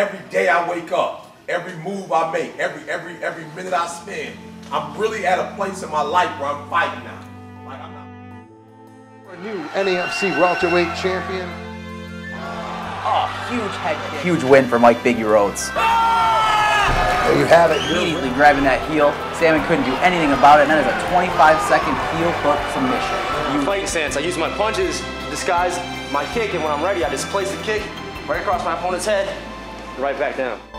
every day I wake up, every move I make, every minute I spend, I'm really at a place in my life where I'm fighting now. Like I'm not. A new NAFC welterweight champion. Oh, huge head kick. Huge win for Mike Biggie Rhodes. There you have it. Immediately grabbing that heel. Salmon couldn't do anything about it, and that is a 25-second heel hook submission. You fight sense. I use my punches to disguise my kick, and when I'm ready, I just place the kick right across my opponent's head, right back down.